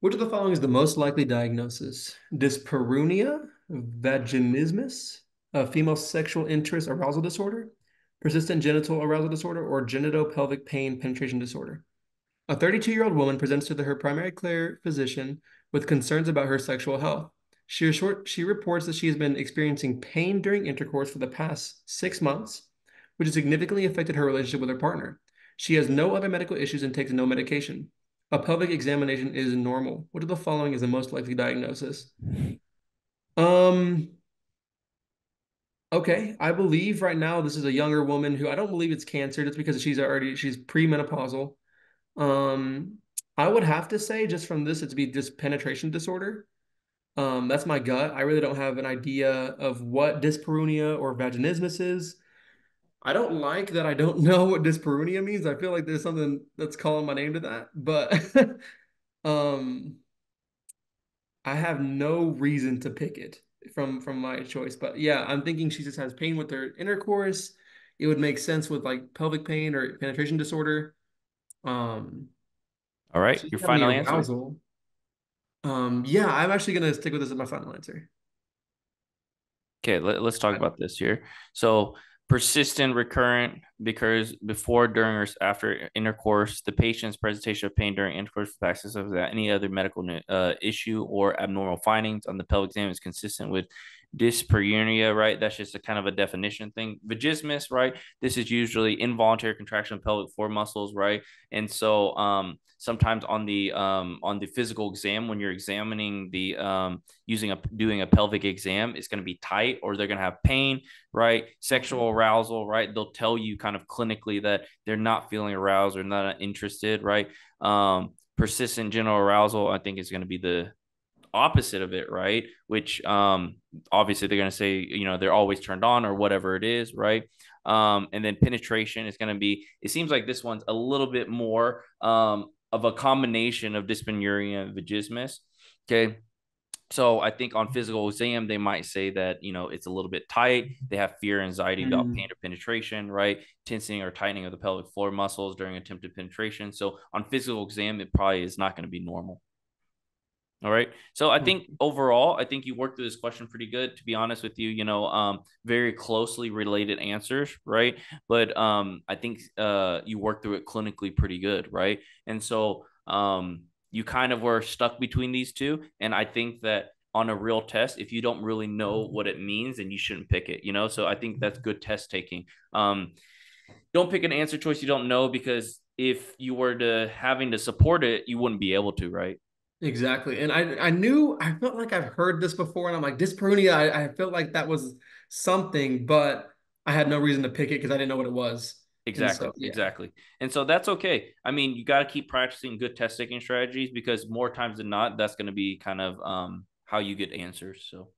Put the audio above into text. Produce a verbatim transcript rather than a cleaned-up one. Which of the following is the most likely diagnosis? Dyspareunia, vaginismus, a female sexual interest arousal disorder, persistent genital arousal disorder, or genitopelvic pain penetration disorder. A thirty-two-year-old woman presents to the, her primary care physician with concerns about her sexual health. She, short, she reports that she has been experiencing pain during intercourse for the past six months, which has significantly affected her relationship with her partner. She has no other medical issues and takes no medication. A pelvic examination is normal. Which of the following is the most likely diagnosis? Um... Okay, I believe right now this is a younger woman who I don't believe it's cancer just because she's already, she's premenopausal. Um, I would have to say just from this, it'd be dyspenetration disorder. Um, that's my gut. I really don't have an idea of what dyspareunia or vaginismus is. I don't like that I don't know what dyspareunia means. I feel like there's something that's calling my name to that, but um, I have no reason to pick it. from from my choice, but yeah, I'm thinking she just has pain with her intercourse. It would make sense with like pelvic pain or penetration disorder. Um all right, your final answer. Um yeah, I'm actually gonna stick with this as my final answer. Okay, let, let's talk about this here. So persistent, recurrent, because before, during, or after intercourse, the patient's presentation of pain during intercourse with access of any other medical uh, issue or abnormal findings on the pelvic exam is consistent with dyspareunia, right? That's just a kind of a definition thing. Vaginismus, right? This is usually involuntary contraction of pelvic floor muscles, right? And so um, sometimes on the um, on the physical exam, when you're examining the um, using a doing a pelvic exam, it's going to be tight, or they're going to have pain, right? Sexual arousal, right? They'll tell you kind of clinically that they're not feeling aroused or not interested, right? Um, persistent genital arousal, I think, is going to be the opposite of it, right? Which um obviously they're going to say, you know, they're always turned on or whatever it is, right? Um and then penetration is going to be, it seems like this one's a little bit more um of a combination of dyspareunia and vaginismus. Okay, so I think on physical exam they might say that, you know, it's a little bit tight, they have fear, anxiety about mm. pain or penetration, right? Tensing or tightening of the pelvic floor muscles during attempted penetration. So on physical exam it probably is not going to be normal. All right. So I think overall, I think you worked through this question pretty good, to be honest with you, you know, um, very closely related answers. Right. But um, I think uh, you worked through it clinically pretty good. Right. And so um, you kind of were stuck between these two. And I think that on a real test, if you don't really know what it means, then you shouldn't pick it, you know? So I think that's good test taking. Um, don't pick an answer choice you don't know, because if you were to having to support it, you wouldn't be able to. Right. Exactly. And I I knew, I felt like I've heard this before, and I'm like, dyspareunia, I, I felt like that was something, but I had no reason to pick it because I didn't know what it was. Exactly. And so, yeah. Exactly. And so that's okay. I mean, you got to keep practicing good test taking strategies, because more times than not, that's going to be kind of um, how you get answers. So.